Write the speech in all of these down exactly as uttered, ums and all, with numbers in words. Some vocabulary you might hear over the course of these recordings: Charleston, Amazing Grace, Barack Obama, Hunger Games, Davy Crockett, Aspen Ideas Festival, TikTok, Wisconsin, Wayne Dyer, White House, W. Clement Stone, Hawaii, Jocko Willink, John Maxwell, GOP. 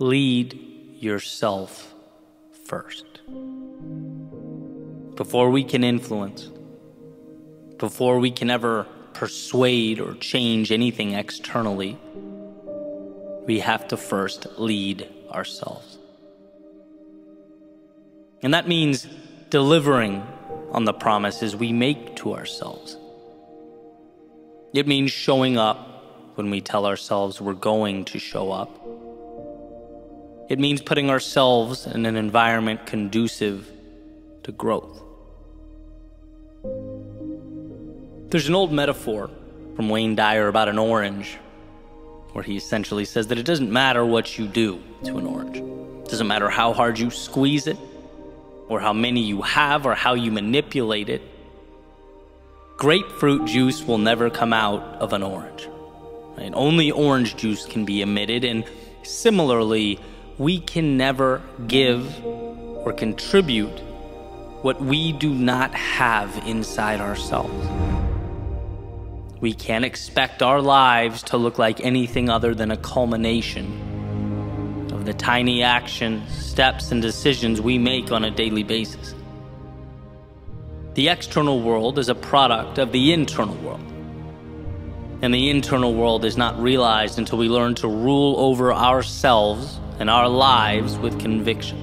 lead yourself first. Before we can influence, before we can ever persuade or change anything externally, we have to first lead ourselves. And that means delivering on the promises we make to ourselves. It means showing up when we tell ourselves we're going to show up. It means putting ourselves in an environment conducive to growth. There's an old metaphor from Wayne Dyer about an orange, where he essentially says that it doesn't matter what you do to an orange. It doesn't matter how hard you squeeze it, or how many you have, or how you manipulate it. Grapefruit juice will never come out of an orange. Right? Only orange juice can be emitted, and similarly, we can never give or contribute what we do not have inside ourselves. We can't expect our lives to look like anything other than a culmination of the tiny actions, steps, and decisions we make on a daily basis. The external world is a product of the internal world. And the internal world is not realized until we learn to rule over ourselves and our lives with conviction.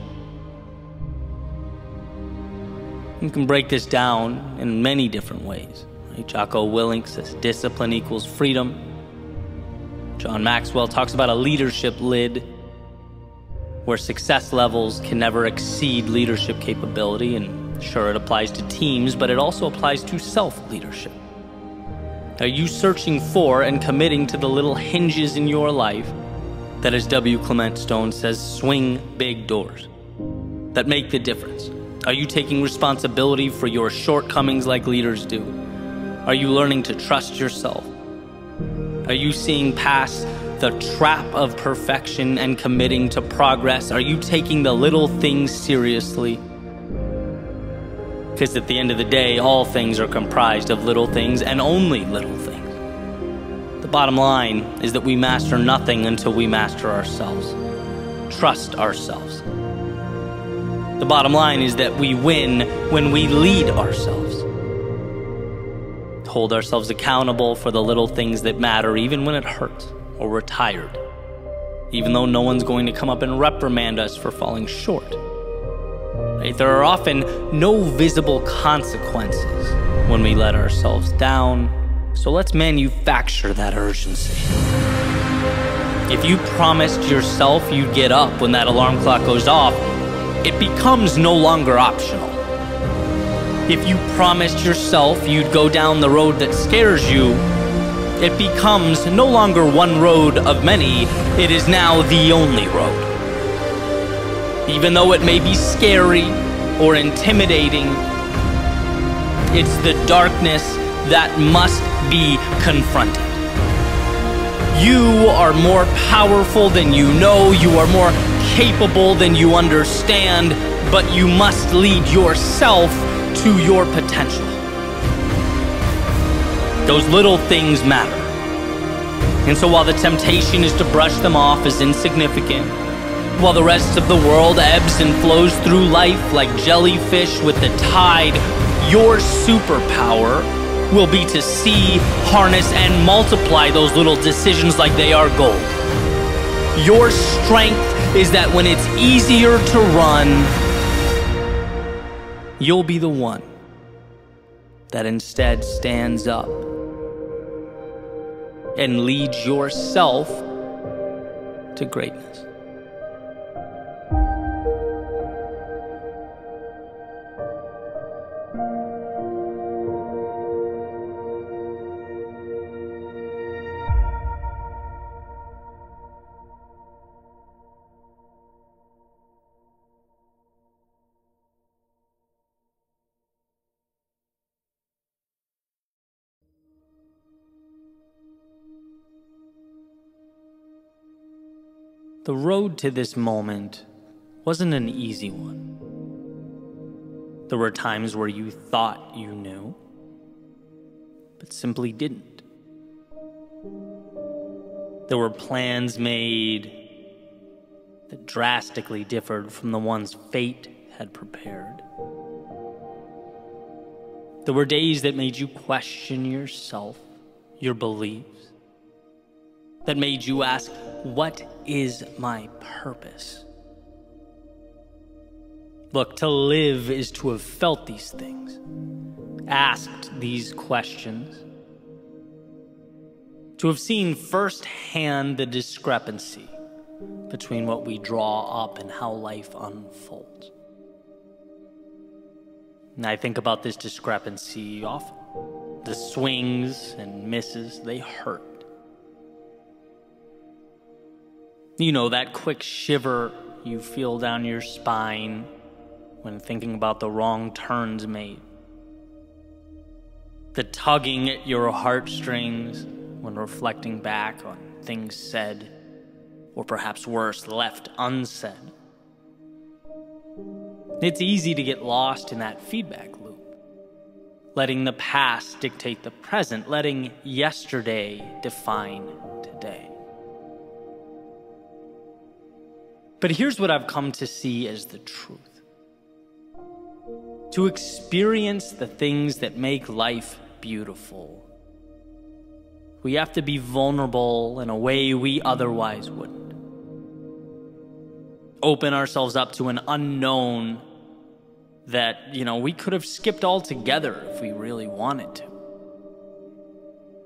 You can break this down in many different ways. Jocko Willink says discipline equals freedom. John Maxwell talks about a leadership lid where success levels can never exceed leadership capability. And sure, it applies to teams, but it also applies to self-leadership. Are you searching for and committing to the little hinges in your life that, as W. Clement Stone says, swing big doors that make the difference? Are you taking responsibility for your shortcomings like leaders do? Are you learning to trust yourself? Are you seeing past the trap of perfection and committing to progress? Are you taking the little things seriously? Because at the end of the day, all things are comprised of little things and only little things. The bottom line is that we master nothing until we master ourselves. Trust ourselves. The bottom line is that we win when we lead ourselves. Hold ourselves accountable for the little things that matter, even when it hurts or we're tired, even though no one's going to come up and reprimand us for falling short. Right? There are often no visible consequences when we let ourselves down, so let's manufacture that urgency. If you promised yourself you'd get up when that alarm clock goes off, it becomes no longer optional. If you promised yourself you'd go down the road that scares you, it becomes no longer one road of many, it is now the only road. Even though it may be scary or intimidating, it's the darkness that must be confronted. You are more powerful than you know, you are more capable than you understand, but you must lead yourself to your potential. Those little things matter. And so while the temptation is to brush them off as insignificant, while the rest of the world ebbs and flows through life like jellyfish with the tide, your superpower will be to see, harness, and multiply those little decisions like they are gold. Your strength is that when it's easier to run, you'll be the one that instead stands up and leads yourself to greatness. The road to this moment wasn't an easy one. There were times where you thought you knew, but simply didn't. There were plans made, that drastically differed from the ones fate had prepared. There were days that made you question yourself, your beliefs, that made you ask, what is my purpose? Look, to live is to have felt these things, asked these questions, to have seen firsthand the discrepancy between what we draw up and how life unfolds. And I think about this discrepancy often. The swings and misses, they hurt. You know, that quick shiver you feel down your spine when thinking about the wrong turns made. The tugging at your heartstrings when reflecting back on things said, or perhaps worse, left unsaid. It's easy to get lost in that feedback loop, letting the past dictate the present, letting yesterday define today. But here's what I've come to see as the truth. To experience the things that make life beautiful, we have to be vulnerable in a way we otherwise wouldn't. Open ourselves up to an unknown that, you know, we could have skipped altogether if we really wanted to.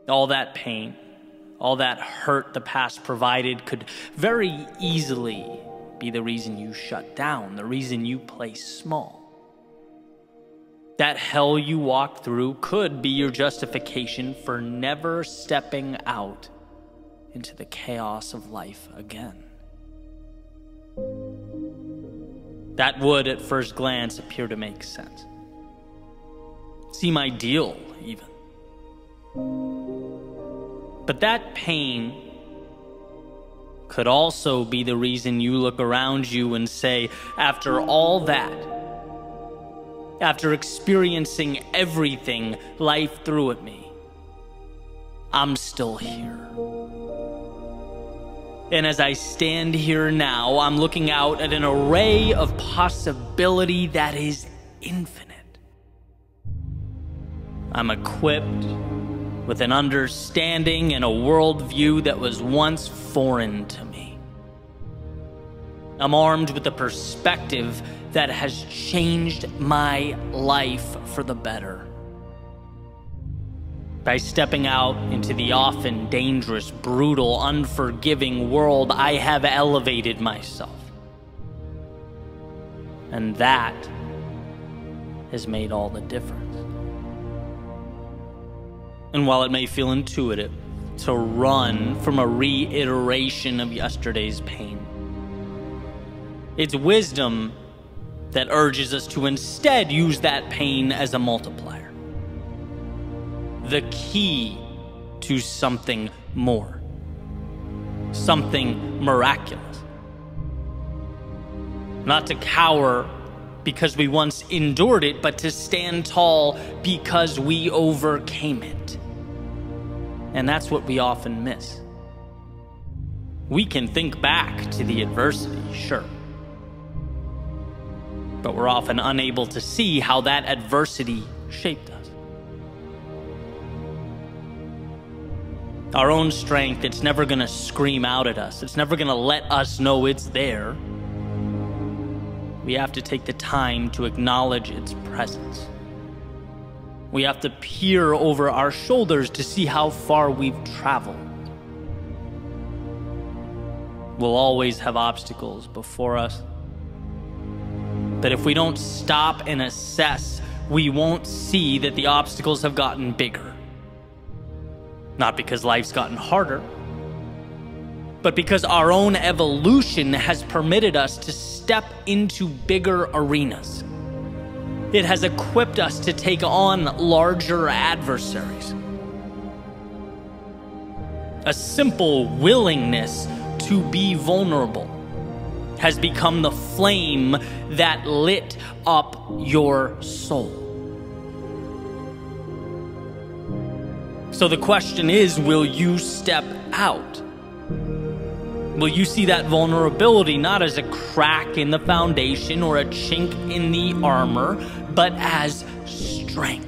All that pain, all that hurt the past provided could very easily be the reason you shut down, the reason you play small. That hell you walked through could be your justification for never stepping out into the chaos of life again. That would, at first glance, appear to make sense. Seem ideal, even. But that pain could also be the reason you look around you and say, after all that, after experiencing everything life threw at me, I'm still here. And as I stand here now, I'm looking out at an array of possibility that is infinite. I'm equipped with an understanding and a worldview that was once foreign to me. I'm armed with a perspective that has changed my life for the better. By stepping out into the often dangerous, brutal, unforgiving world, I have elevated myself. And that has made all the difference. And while it may feel intuitive to run from a reiteration of yesterday's pain, it's wisdom that urges us to instead use that pain as a multiplier. The key to something more, something miraculous. Not to cower because we once endured it, but to stand tall because we overcame it. And that's what we often miss. We can think back to the adversity, sure, but we're often unable to see how that adversity shaped us. Our own strength, it's never gonna scream out at us. It's never gonna let us know it's there. We have to take the time to acknowledge its presence. We have to peer over our shoulders to see how far we've traveled. We'll always have obstacles before us, but if we don't stop and assess, we won't see that the obstacles have gotten bigger. Not because life's gotten harder, but because our own evolution has permitted us to step into bigger arenas. It has equipped us to take on larger adversaries. A simple willingness to be vulnerable has become the flame that lit up your soul. So the question is, will you step out? Well, you see that vulnerability not as a crack in the foundation or a chink in the armor, but as strength.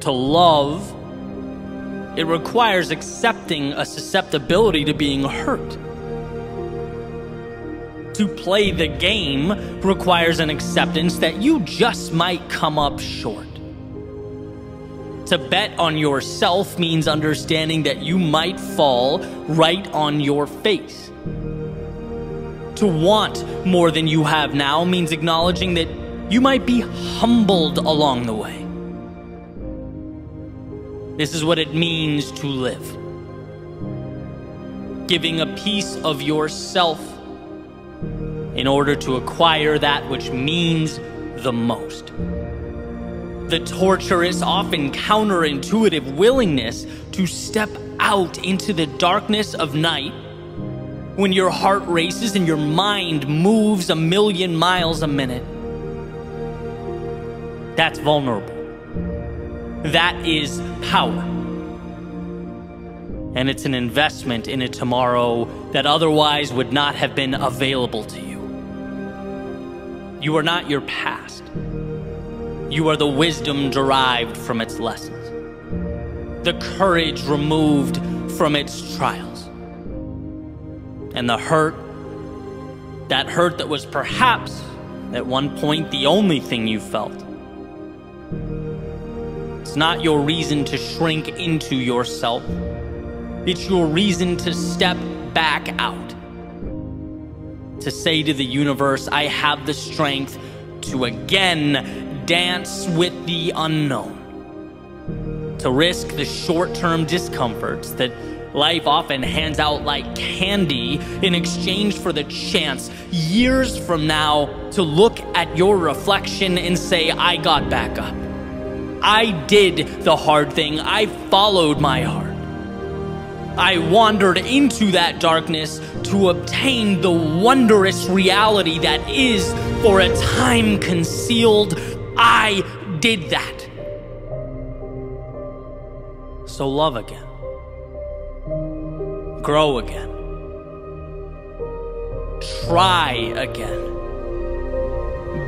To love, it requires accepting a susceptibility to being hurt. To play the game requires an acceptance that you just might come up short. To bet on yourself means understanding that you might fall right on your face. To want more than you have now means acknowledging that you might be humbled along the way. This is what it means to live. Giving a piece of yourself in order to acquire that which means the most. The torturous, often counterintuitive willingness to step out into the darkness of night when your heart races and your mind moves a million miles a minute. That's vulnerable. That is power. And it's an investment in a tomorrow that otherwise would not have been available to you. You are not your past. You are the wisdom derived from its lessons, the courage removed from its trials, and the hurt, that hurt that was perhaps at one point the only thing you felt. It's not your reason to shrink into yourself. It's your reason to step back out, to say to the universe, I have the strength to again dance with the unknown, to risk the short-term discomforts that life often hands out like candy in exchange for the chance years from now to look at your reflection and say, I got back up. I did the hard thing. I followed my heart. I wandered into that darkness to obtain the wondrous reality that is, for a time concealed, I did that. So love again. Grow again. Try again.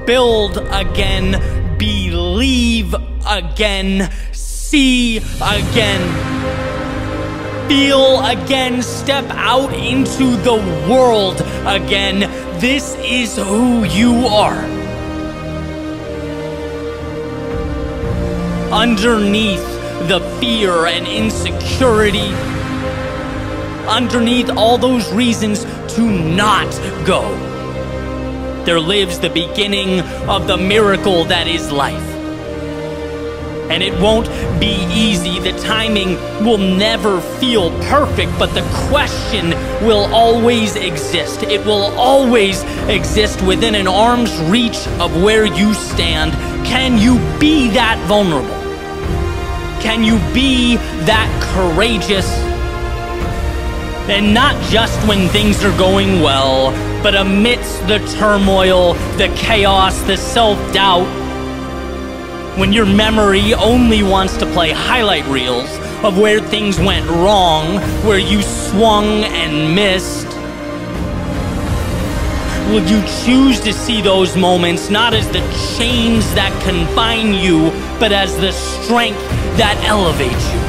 Build again. Believe again. See again. Feel again. Step out into the world again. This is who you are. Underneath the fear and insecurity, underneath all those reasons to not go, there lives the beginning of the miracle that is life. And it won't be easy. The timing will never feel perfect, but the question will always exist. It will always exist within an arm's reach of where you stand. Can you be that vulnerable? Can you be that courageous? And not just when things are going well, but amidst the turmoil, the chaos, the self-doubt, when your memory only wants to play highlight reels of where things went wrong, where you swung and missed. Will you choose to see those moments not as the chains that confine you, but as the strength that elevates you?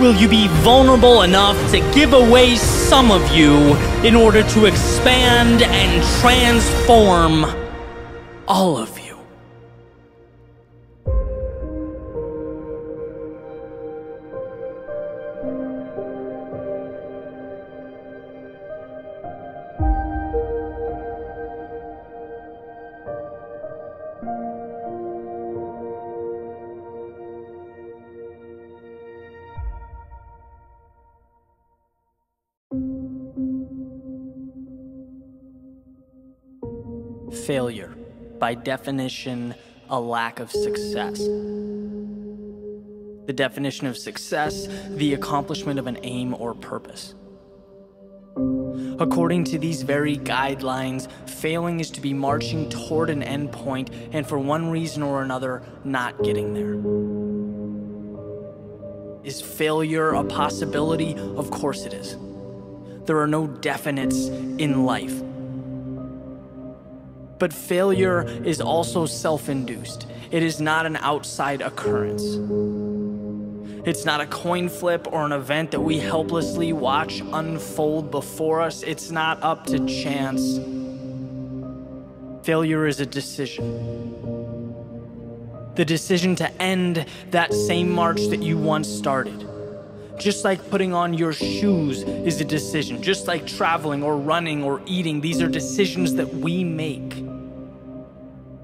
Will you be vulnerable enough to give away some of you in order to expand and transform all of you? Failure, by definition, a lack of success. The definition of success, the accomplishment of an aim or purpose. According to these very guidelines, failing is to be marching toward an end point and for one reason or another, not getting there. Is failure a possibility? Of course it is. There are no definites in life. But failure is also self-induced. It is not an outside occurrence. It's not a coin flip or an event that we helplessly watch unfold before us. It's not up to chance. Failure is a decision. The decision to end that same march that you once started. Just like putting on your shoes is a decision. Just like traveling or running or eating, these are decisions that we make.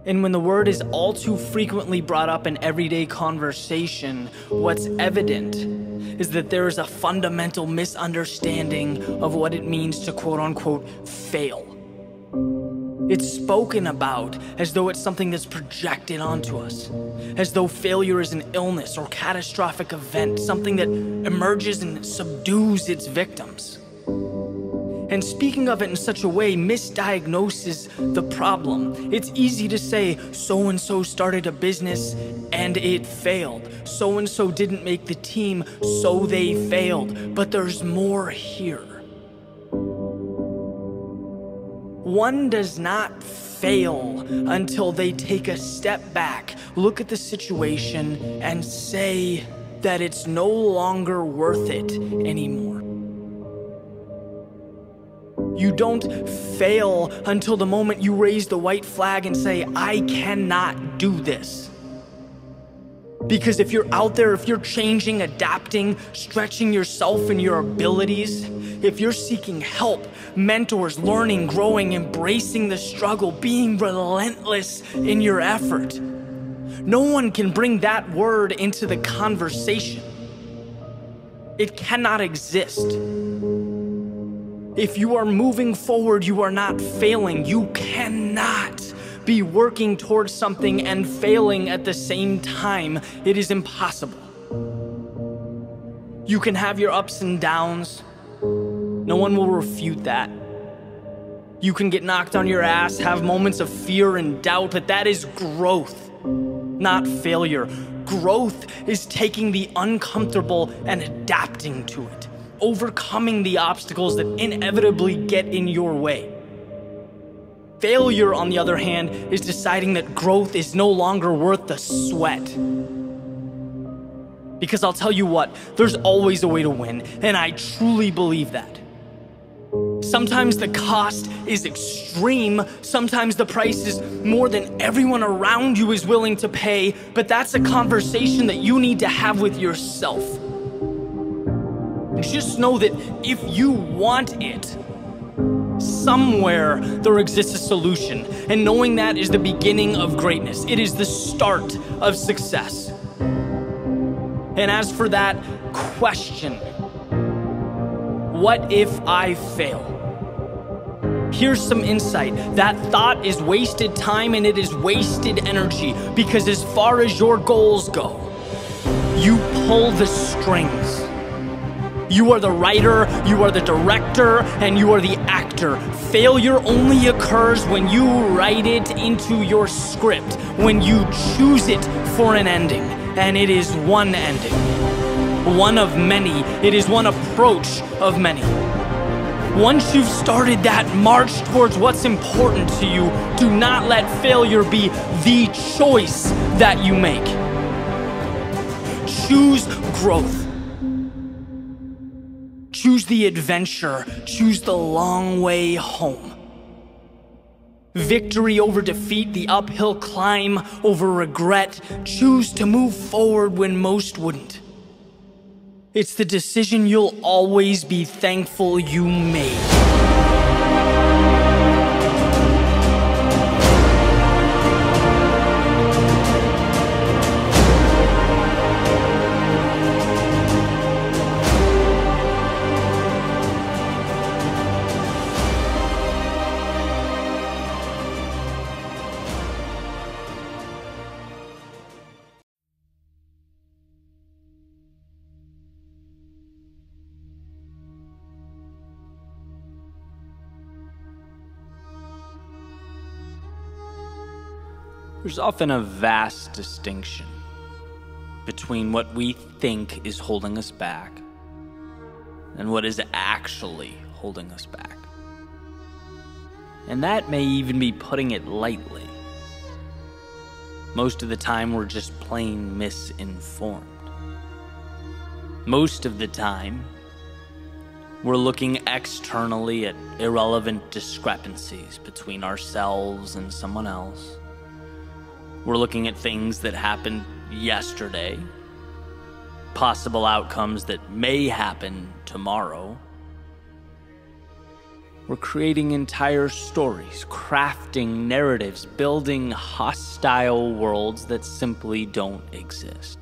And when the word is all too frequently brought up in everyday conversation, what's evident is that there is a fundamental misunderstanding of what it means to quote-unquote fail. It's spoken about as though it's something that's projected onto us, as though failure is an illness or catastrophic event, something that emerges and subdues its victims. And speaking of it in such a way misdiagnoses the problem. It's easy to say, so-and-so started a business and it failed. So-and-so didn't make the team, so they failed. But there's more here. One does not fail until they take a step back, look at the situation, and say that it's no longer worth it anymore. You don't fail until the moment you raise the white flag and say, I cannot do this. Because if you're out there, if you're changing, adapting, stretching yourself and your abilities, if you're seeking help, mentors, learning, growing, embracing the struggle, being relentless in your effort, no one can bring that word into the conversation. It cannot exist. If you are moving forward, you are not failing. You cannot be working towards something and failing at the same time. It is impossible. You can have your ups and downs. No one will refute that. You can get knocked on your ass, have moments of fear and doubt, but that is growth, not failure. Growth is taking the uncomfortable and adapting to it. Overcoming the obstacles that inevitably get in your way. Failure, on the other hand, is deciding that growth is no longer worth the sweat. Because I'll tell you what, there's always a way to win, and I truly believe that. Sometimes the cost is extreme, sometimes the price is more than everyone around you is willing to pay, but that's a conversation that you need to have with yourself. Just know that if you want it, somewhere there exists a solution. And knowing that is the beginning of greatness. It is the start of success. And as for that question, what if I fail? Here's some insight. That thought is wasted time and it is wasted energy, because as far as your goals go, you pull the strings. You are the writer, you are the director, and you are the actor. Failure only occurs when you write it into your script, when you choose it for an ending. And it is one ending, one of many. It is one approach of many. Once you've started that march towards what's important to you, do not let failure be the choice that you make. Choose growth. Choose the adventure, choose the long way home. Victory over defeat, the uphill climb over regret. Choose to move forward when most wouldn't. It's the decision you'll always be thankful you made. There's often a vast distinction between what we think is holding us back and what is actually holding us back. And that may even be putting it lightly. Most of the time, we're just plain misinformed. Most of the time, we're looking externally at irrelevant discrepancies between ourselves and someone else. We're looking at things that happened yesterday, possible outcomes that may happen tomorrow. We're creating entire stories, crafting narratives, building hostile worlds that simply don't exist.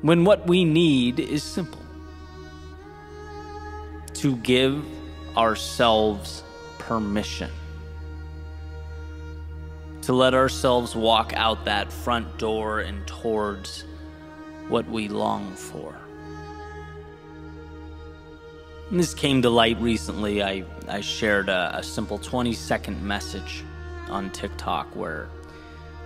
When what we need is simple: to give ourselves permission. To let ourselves walk out that front door and towards what we long for. And this came to light recently. I, I shared a, a simple twenty second message on TikTok where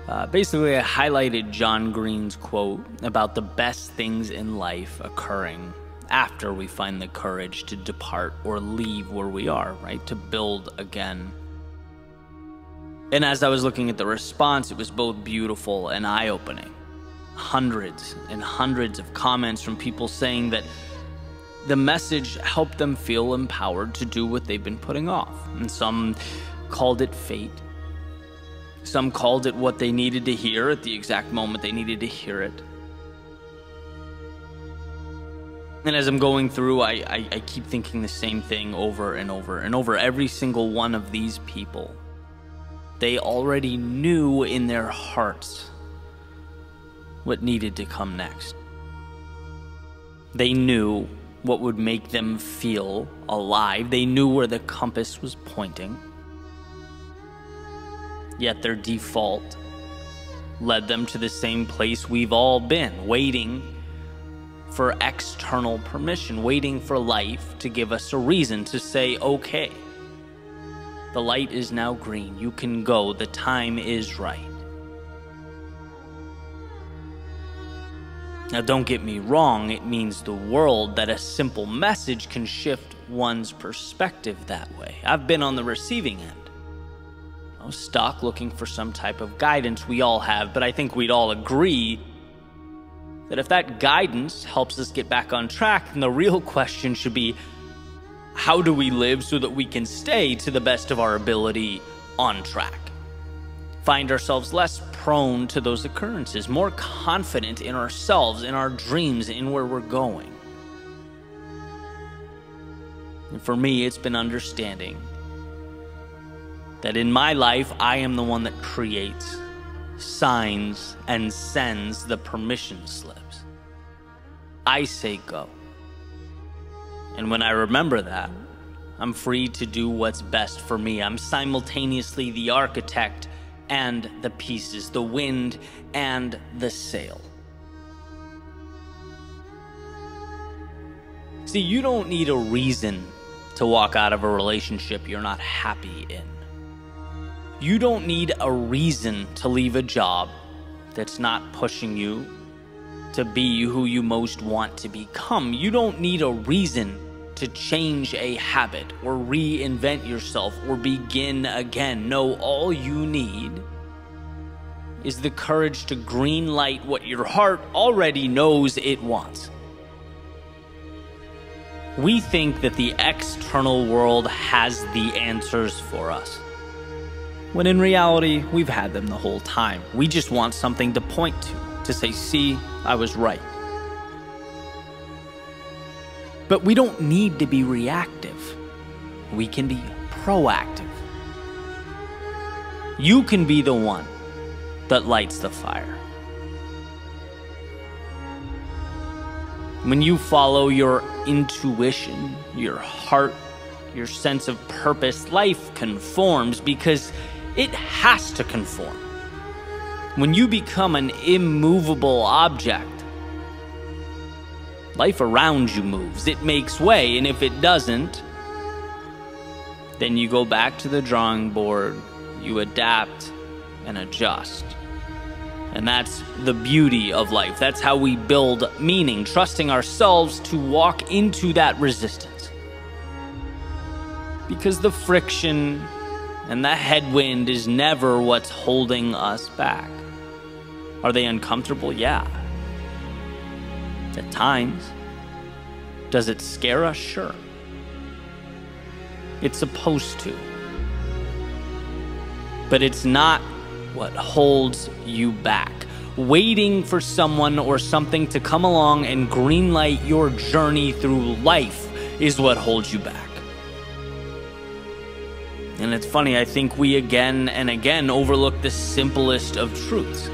uh, basically I highlighted John Green's quote about the best things in life occurring after we find the courage to depart or leave where we are, right? To build again. And as I was looking at the response, it was both beautiful and eye-opening. Hundreds and hundreds of comments from people saying that the message helped them feel empowered to do what they've been putting off. And some called it fate. Some called it what they needed to hear at the exact moment they needed to hear it. And as I'm going through, I, I, I keep thinking the same thing over and over and over. Every single one of these people, they already knew in their hearts what needed to come next. They knew what would make them feel alive. They knew where the compass was pointing. Yet their default led them to the same place we've all been, waiting for external permission, waiting for life to give us a reason to say, okay. The light is now green. You can go. The time is right. Now, don't get me wrong. It means the world that a simple message can shift one's perspective that way. I've been on the receiving end. I was stuck looking for some type of guidance. We all have, but I think we'd all agree that if that guidance helps us get back on track, then the real question should be, how do we live so that we can stay to the best of our ability on track? Find ourselves less prone to those occurrences, more confident in ourselves, in our dreams, in where we're going. And for me, it's been understanding that in my life, I am the one that creates, signs, and sends the permission slips. I say go. And when I remember that, I'm free to do what's best for me. I'm simultaneously the architect and the pieces, the wind and the sail. See, you don't need a reason to walk out of a relationship you're not happy in. You don't need a reason to leave a job that's not pushing you to be who you most want to become. You don't need a reason to change a habit or reinvent yourself or begin again. No, all you need is the courage to green light what your heart already knows it wants. We think that the external world has the answers for us, when in reality, we've had them the whole time. We just want something to point to. To say, see, I was right. But we don't need to be reactive. We can be proactive. You can be the one that lights the fire. When you follow your intuition, your heart, your sense of purpose, life conforms because it has to conform. When you become an immovable object, life around you moves. It makes way, and if it doesn't, then you go back to the drawing board, you adapt and adjust. And that's the beauty of life. That's how we build meaning, trusting ourselves to walk into that resistance. Because the friction and the headwind is never what's holding us back. Are they uncomfortable? Yeah. At times. Does it scare us? Sure. It's supposed to. But it's not what holds you back. Waiting for someone or something to come along and greenlight your journey through life is what holds you back. And it's funny, I think we again and again overlook the simplest of truths.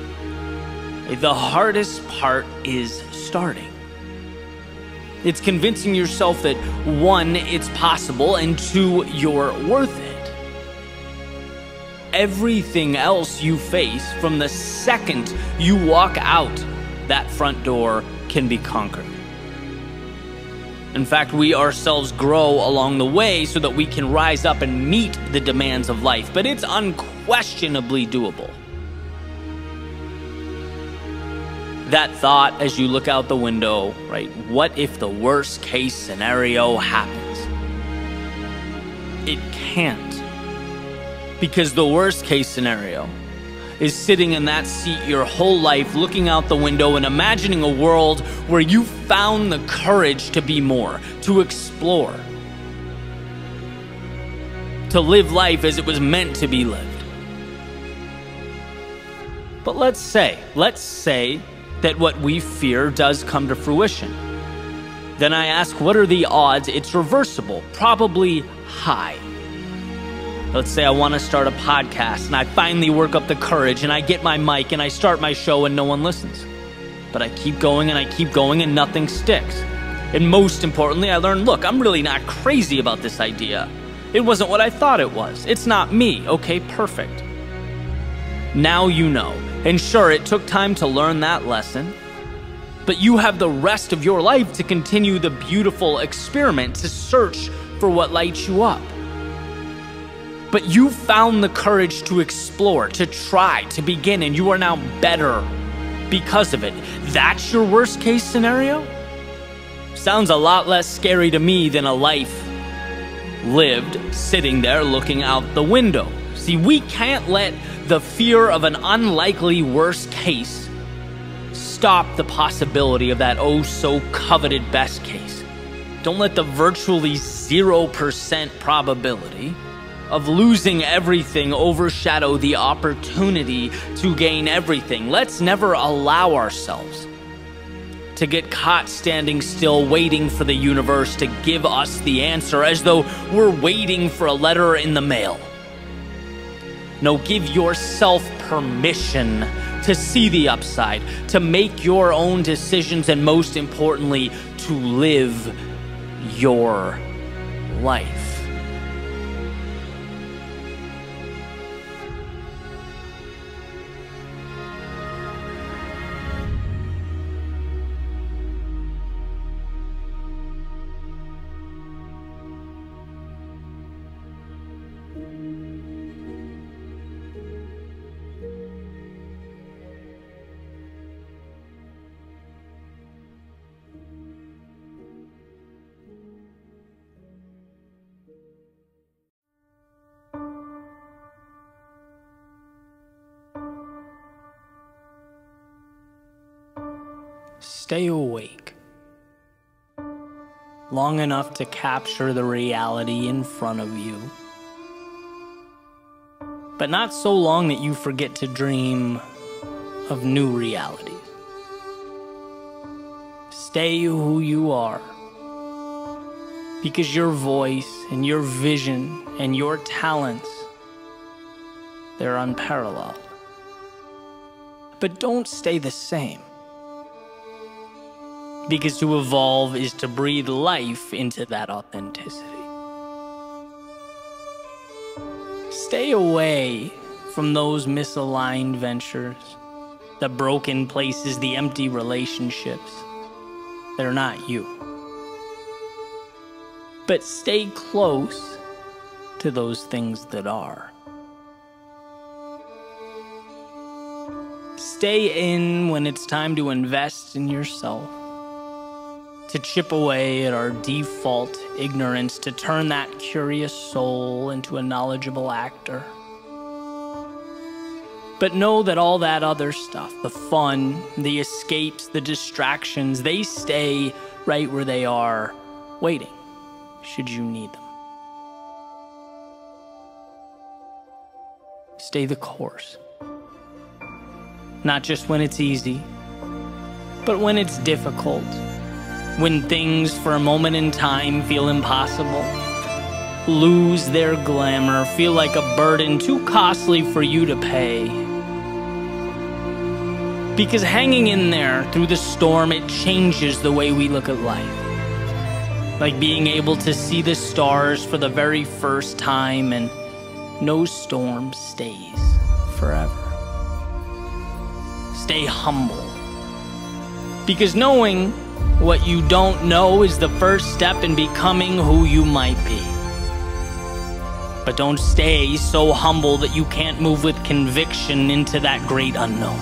The hardest part is starting. It's convincing yourself that, one, it's possible, and two, you're worth it. Everything else you face from the second you walk out that front door can be conquered. In fact, we ourselves grow along the way so that we can rise up and meet the demands of life, but it's unquestionably doable. That thought as you look out the window, right? What if the worst case scenario happens? It can't. Because the worst case scenario is sitting in that seat your whole life, looking out the window and imagining a world where you found the courage to be more, to explore, to live life as it was meant to be lived. But let's say, let's say, that what we fear does come to fruition. Then I ask, what are the odds it's reversible? Probably high. Let's say I want to start a podcast and I finally work up the courage and I get my mic and I start my show and no one listens. But I keep going and I keep going and nothing sticks. And most importantly, I learn, look, I'm really not crazy about this idea. It wasn't what I thought it was. It's not me. Okay, perfect. Now you know. And sure, it took time to learn that lesson, but you have the rest of your life to continue the beautiful experiment, to search for what lights you up. But you found the courage to explore, to try, to begin, and you are now better because of it. That's your worst case scenario? Sounds a lot less scary to me than a life lived sitting there looking out the window. See, we can't let the fear of an unlikely worst case stop the possibility of that oh so coveted best case. Don't let the virtually zero percent probability of losing everything overshadow the opportunity to gain everything. Let's never allow ourselves to get caught standing still, waiting for the universe to give us the answer, as though we're waiting for a letter in the mail. No, give yourself permission to see the upside, to make your own decisions, and most importantly, to live your life. Stay awake long enough to capture the reality in front of you, but not so long that you forget to dream of new realities. Stay who you are, because your voice and your vision and your talents, they're unparalleled. But don't stay the same. Because to evolve is to breathe life into that authenticity. Stay away from those misaligned ventures, the broken places, the empty relationships. They're not you. But stay close to those things that are. Stay in when it's time to invest in yourself, to chip away at our default ignorance, to turn that curious soul into a knowledgeable actor. But know that all that other stuff, the fun, the escapes, the distractions, they stay right where they are, waiting, should you need them. Stay the course. Not just when it's easy, but when it's difficult, when things for a moment in time feel impossible, lose their glamour, feel like a burden too costly for you to pay. Because hanging in there through the storm, it changes the way we look at life. Like being able to see the stars for the very first time, and no storm stays forever. Stay humble, because knowing what you don't know is the first step in becoming who you might be. But don't stay so humble that you can't move with conviction into that great unknown.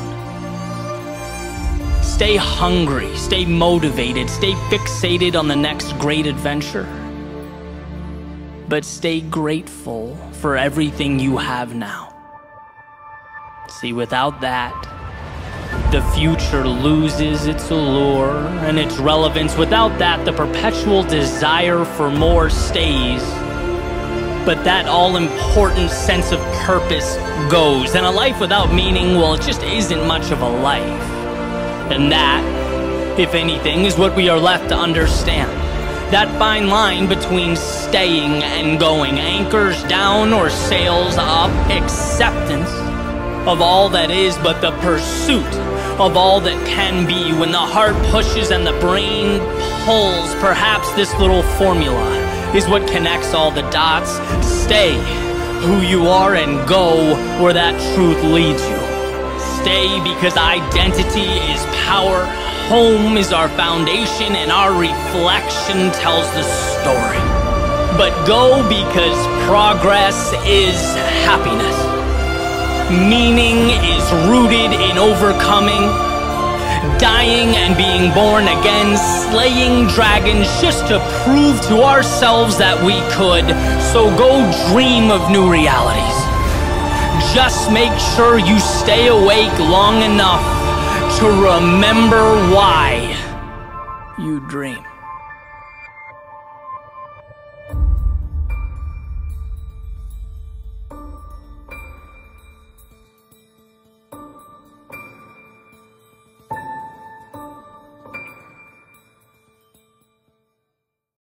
Stay hungry, stay motivated, stay fixated on the next great adventure. But stay grateful for everything you have now. See, without that, the future loses its allure and its relevance. Without that, the perpetual desire for more stays. But that all-important sense of purpose goes. And a life without meaning, well, it just isn't much of a life. And that, if anything, is what we are left to understand. That fine line between staying and going, anchors down or sails up, acceptance of all that is, but the pursuit of all that can be. When the heart pushes and the brain pulls, perhaps this little formula is what connects all the dots. Stay who you are and go where that truth leads you. Stay, because identity is power, home is our foundation, and our reflection tells the story. But go, because progress is happiness. Meaning is rooted in overcoming, dying and being born again, slaying dragons just to prove to ourselves that we could. So go dream of new realities. Just make sure you stay awake long enough to remember why you dream.